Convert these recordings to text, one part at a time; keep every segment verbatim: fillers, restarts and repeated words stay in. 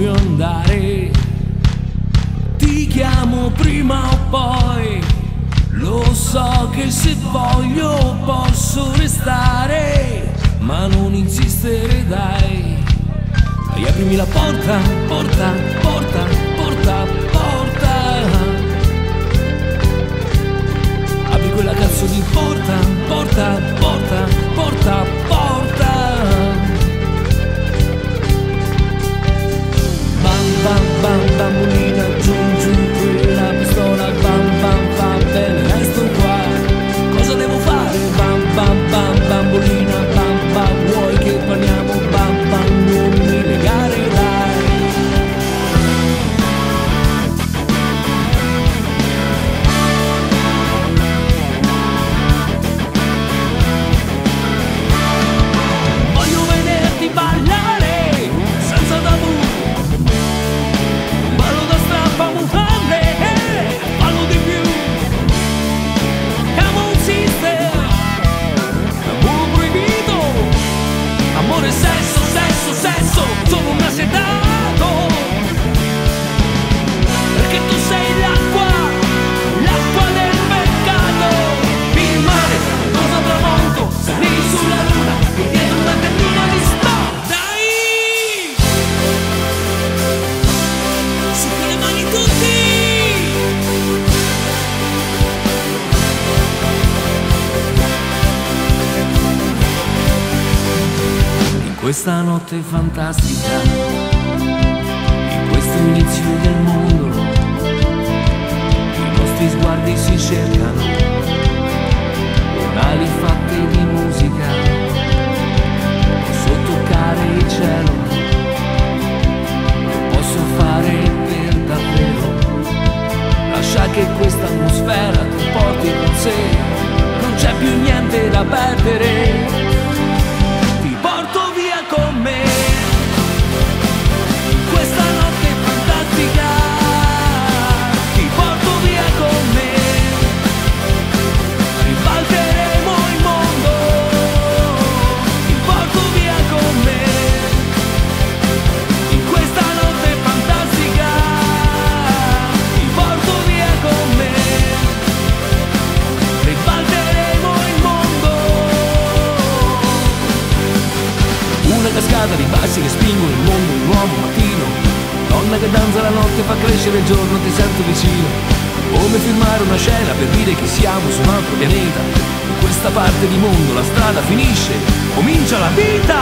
proprio andare. Ti chiamo prima o poi, lo so che se voglio posso restare, ma non insistere dai. Riaprimi la porta, porta, porta, porta, porta. Apri quella cazzo di porta, porta, porta, porta, porta. Bam, bam, bam, bambolina, giù, giù, quella pistola. Bam, bam, bam, bene, resto qua. Cosa devo fare? Bam, bam, bam, bambolina, bam, bam, vuoi che parliamo? Bam, bam, non mi negare dai. Voglio vederti ballare senza tabù, ballo da strappa mutande, ballo di più. Come on sister, lavoro proibito, amore, sesso, sesso, sesso, sono un assetato, perché tu sei l'acqua, l'acqua del peccato. Il mare, rosa tramonto, sali sulla luna, e dietro una tendina di sto, dai! Su con le mani tutti! In questa notte fantastica, in questo inizio del mondo, i nostri sguardi si cercano, con ali fatte di musica, posso toccare il cielo, lo posso fare per davvero, lascia che questa atmosfera ti porti con sé, non c'è più niente da perdere. Di bassi che spingono il mondo, un nuovo mattino, donna che danza la notte, fa crescere il giorno, ti sento vicino. Come filmare una scena per dire che siamo su un altro pianeta, in questa parte di mondo la strada finisce, comincia la vita.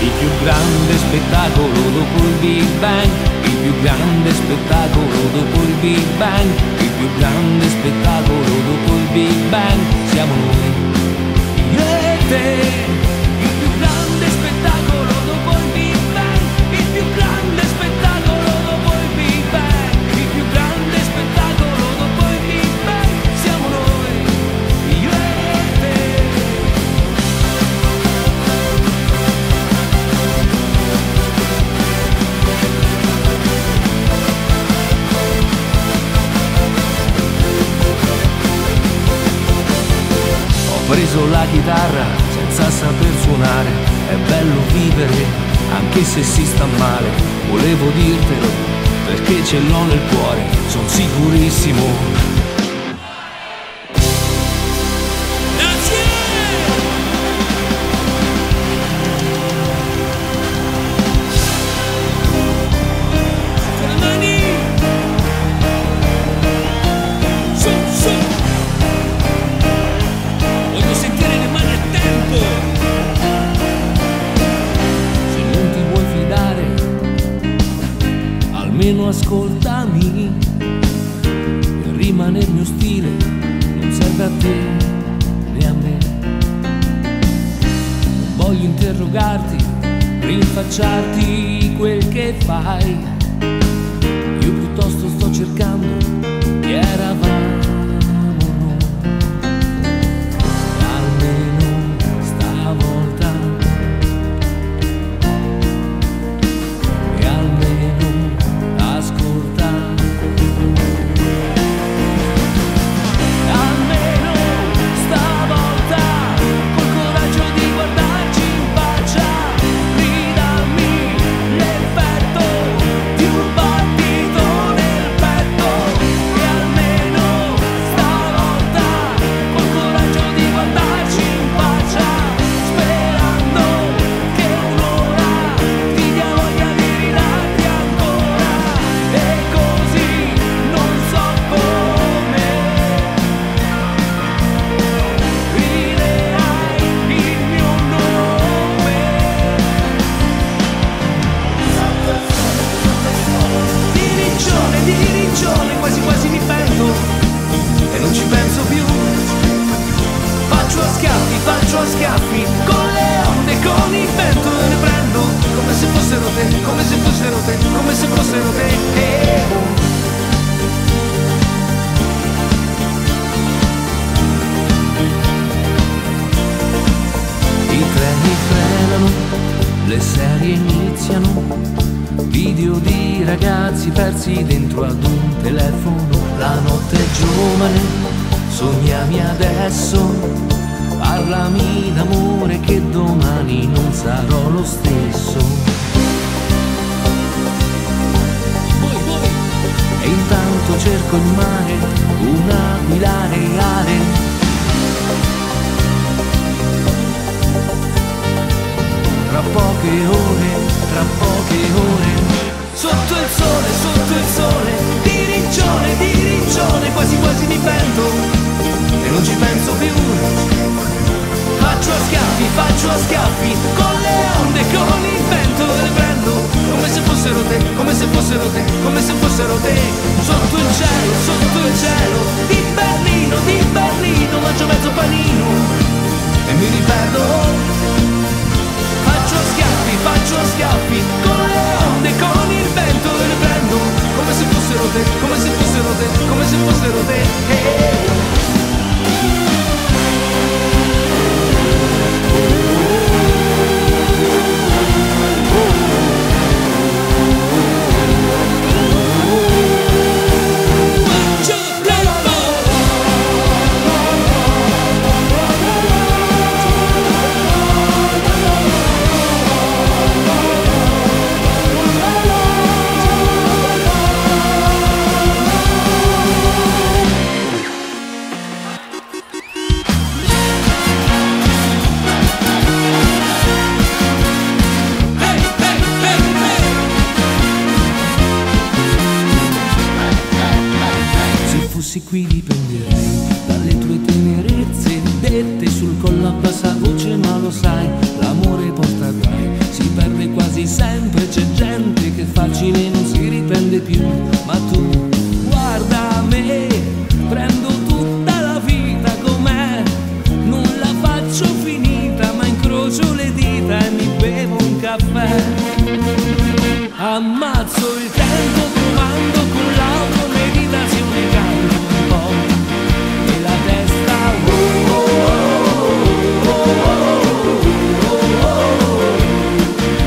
Il più grande spettacolo dopo il Big Bang, il più grande spettacolo dopo il Big Bang, il più grande spettacolo dopo il Big Bang, siamo noi, io e te. Ho preso la chitarra senza saper suonare, è bello vivere anche se si sta male, volevo dirtelo perché ce l'ho nel cuore, son sicurissimo. Grazie! Con le mani! Su, su! Almeno ascoltami, per rimanermi ostile non serve a te né a me. Non voglio interrogarti, rinfacciarti quel che fai, io piuttosto sto cercando chi eravamo noi. Almeno stavolta, oh, come se fossero te, come se fossero te. Eh, oh. I treni frenano, le serie iniziano, video di ragazzi persi dentro ad un telefono. La notte è giovane, sognami adesso, parlami d'amore che domani non sarò lo stesso. E intanto cerco il mare, un'aquila reale, tra poche ore, tra poche ore, sotto il sole, sotto il sole, di riccione, di riccione, quasi quasi mi pento e non ci penso più. Faccio a schiaffi, faccio a schiaffi con le onde, con il vento, le prendo come se fossero te, come se fossero te, come se fossero te. Sotto il cielo, sotto il cielo di Berlino, di Berlino, mangio mezzo panino e mi riperdo. Faccio a schiaffi, faccio a schiaffi con le onde, con il vento, le prendo come se fossero te, come se fossero te, come se fossero te. Hey. Qui dipenderei dalle tue tenerezze dette sul collo a bassa voce, ma lo sai, l'amore porta guai, si perde quasi sempre, c'è gente che facile non si riprende più, ma tu guarda me, prendo tutta la vita com'è, non la faccio finita, ma incrocio le dita e mi bevo un caffè, ammazzo il tempo fumando con l'automeditazione, canto e la testa oh oh oh oh oh oh oh,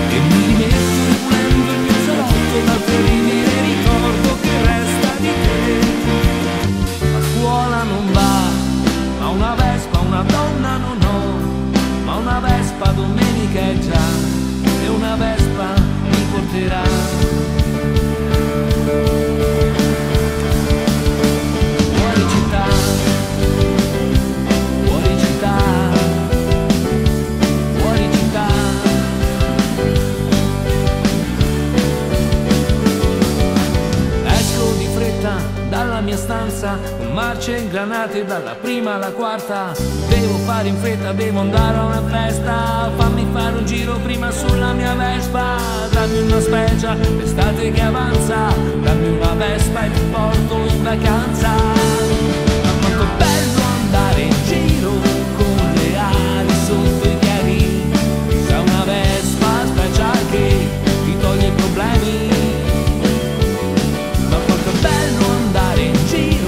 e mi rimetto ripulendo il mio salotto dal ferire il ricordo che resta di te. La scuola non va, ma una vespa, una donna non ho, ma una vespa domenica è già, e una vespa mi porterà. Marce, granate dalla prima alla quarta, devo fare in fretta, devo andare a una festa, fammi fare un giro prima sulla mia vespa, dammi una specie, l'estate che avanza, dammi una vespa e ti porto in vacanza. Ma quanto è bello andare in giro con le ali sotto i piedi, se una vespa special che ti toglie i problemi. Ma quanto è bello andare in giro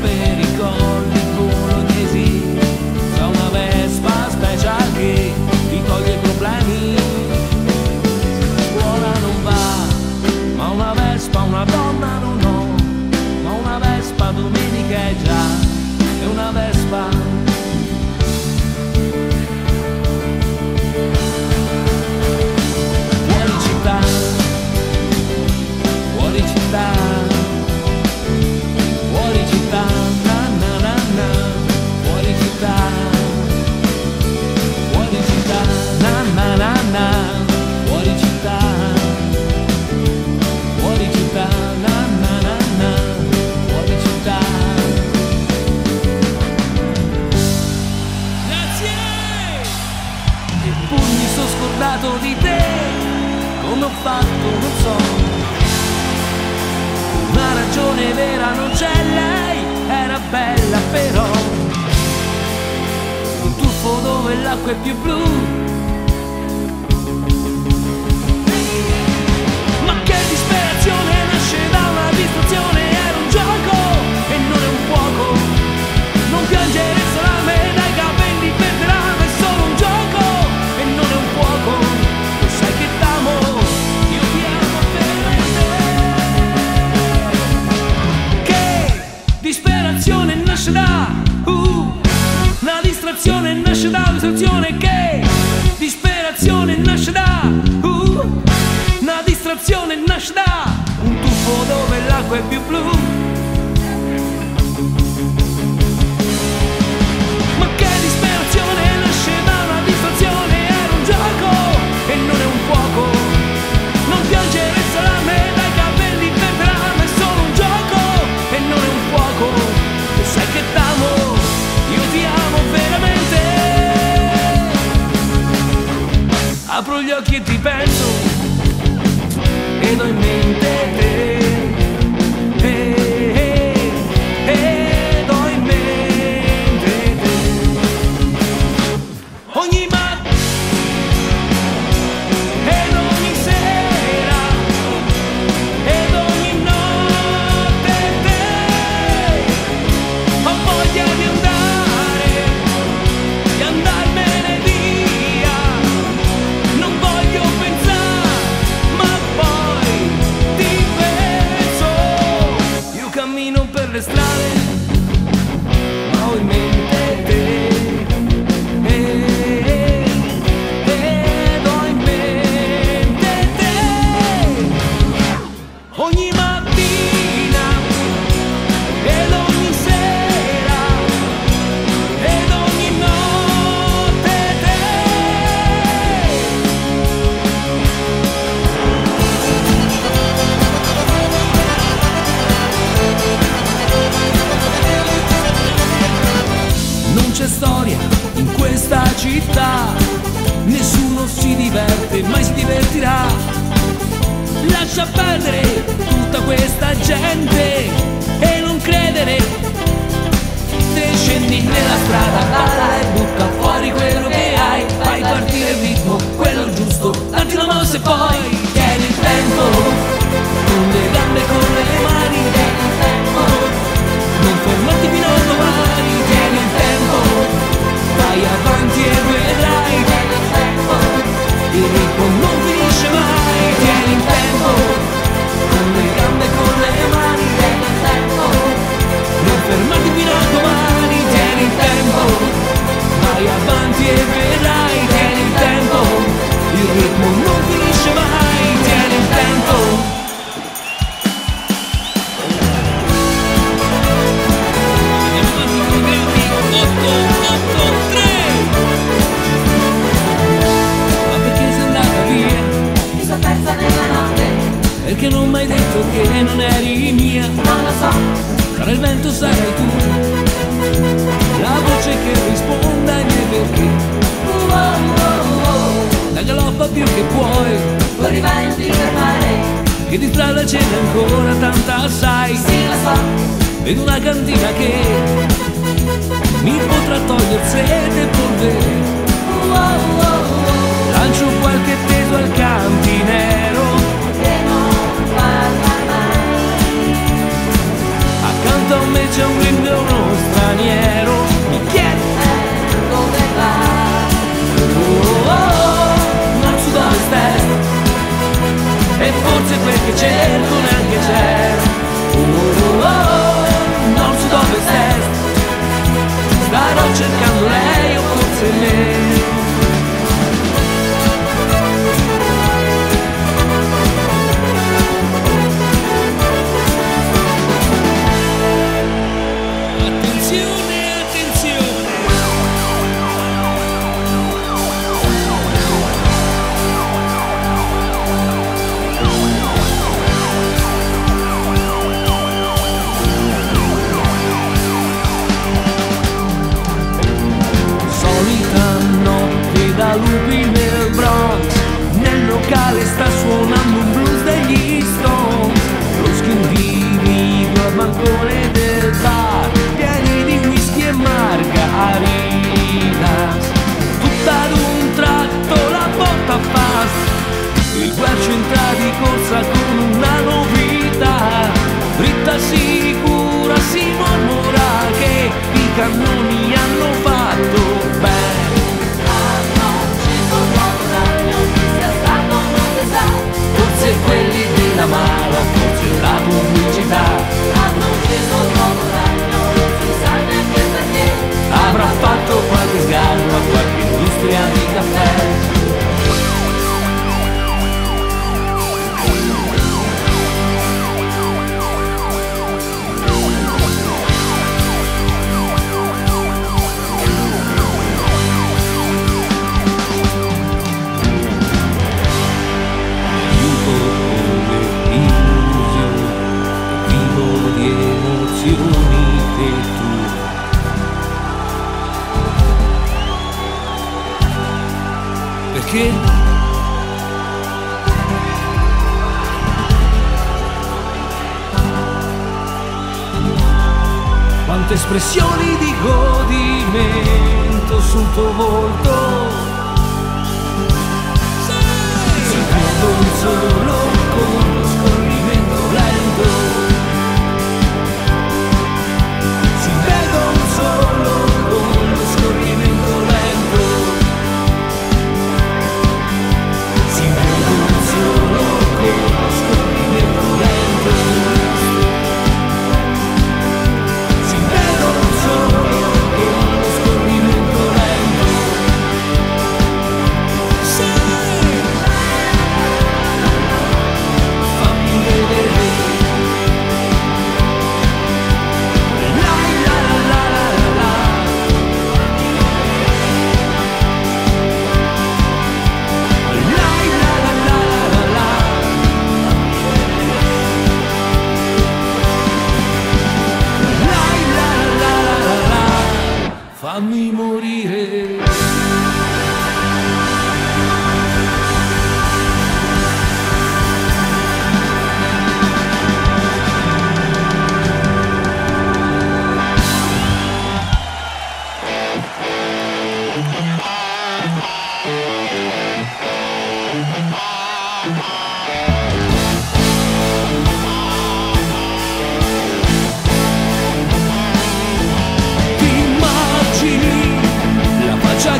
per i colli bolognesi, c'è una vespa special che ti toglie i problemi. Scuola non va, ma una vespa, una donna non ho, ma una vespa domenica è già, è una vespa. Di te, come ho fatto non so, una ragione vera non c'è, lei era bella però, un tuffo dove l'acqua è più blu. dimostrazione nasce da un tuffo dove l'acqua è più blu. Ma che disperazione nasce da una distrazione, era un gioco e non è un fuoco. Non piangere il salame dai capelli per trama, è solo un gioco e non è un fuoco. Tu sai che t'amo, io ti amo veramente. Apro gli occhi e ti penso e do in mente te, e, e, e do in mente te. Ogni mattina ed ogni sera ed ogni notte te. Ho voglia di andare, di andarmene via. Non voglio pensare, cammino per le strade, ma ho in mente te, e, ed ho in mente te. Ogni mattina ed ogni sera ed ogni notte te. Non c'è storia in questa città, nessuno si diverte, mai si divertirà. Lascia perdere tutta questa gente e non credere. Te scendi nella strada, balla e butta fuori quello che hai, fai partire il ritmo, quello giusto, datti una mossa e poi tieni il tempo, con le gambe, con le mani, tieni il tempo, non fermarti fino a domani, tieni il tempo, vai avanti e vedrai, tieni il tempo, il ritmo non finisce mai, tieni il tempo, con le gambe, con le mani, tieni il tempo, non fermarti fino a domani, tieni il tempo, vai avanti e vedrai, tieni il tempo, il ritmo non finisce mai, tieni il tempo. Perché non m'hai detto che non eri mia? Non lo so. Tra il vento sarai tu, la voce che risponda ai miei perché. Uh, uh, uh, uh. La galoppa più che puoi, puoi arrivare non ti fermare. Che di strada ce n'è ancora tanta, sai? Sì, lo so. Vedo una cantina che mi potrà togliere sete e polvere. Uh, uh, uh. Lancio qualche teso al cantinero. Accanto a me c'è un gringo e uno straniero, mi chiede dove va. Oh, oh, oh, non sud-ovest est, e forse quel che cerco neanche c'è. Oh, oh, oh, non sud-ovest est, starò cercando lei o forse me. Solita tante espressioni di godimento sul tuo volto. Sentendo un solo con uno scorrimento lento. Si vede un solo con uno scorrimento lento. Si vede un solo con uno scorrimento lento. Fammi morire.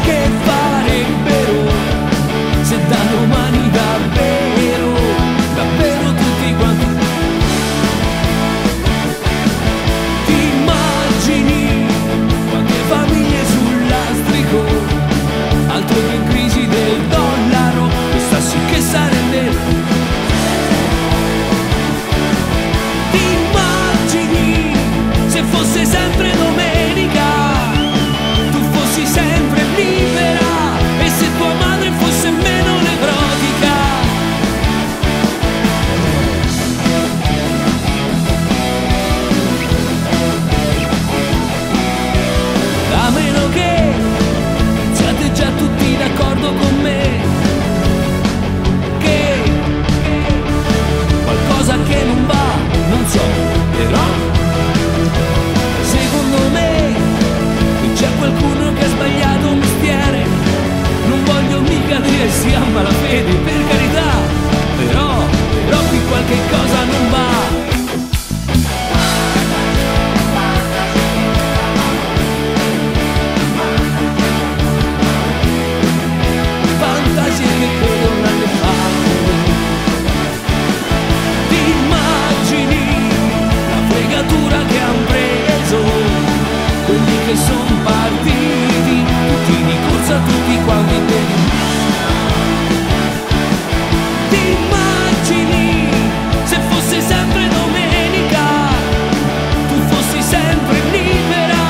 Che farebbero se da domani davvero, davvero tutti quanti ti immagini quante famiglie sul lastrico, altro che in crisi del dollaro, questa sì che sarebbe. Ti immagini se fosse sempre domenica, tu fossi sempre libera, e se tua madre fosse meno nevrotica. A meno che siate già tutti d'accordo con me che qualcosa che non va, non so, però secondo me c'è qualcuno che ha sbagliato un mestiere. Non voglio mica dire sia malafede, per carità, però, però qui qualche cosa non va. Fantasie che credono alle favole. Ti immagini la fregatura che han preso quelli che son partiti, tutti di corsa, tutti quanti te. Ti immagini se fosse sempre domenica, tu fossi sempre libera,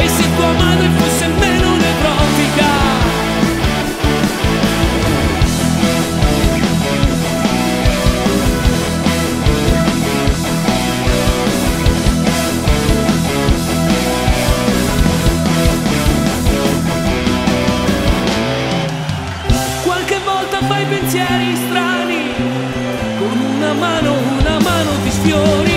e se tua madre fosse meno nevrotica. Fai pensieri strani, con una mano, una mano ti sfiori.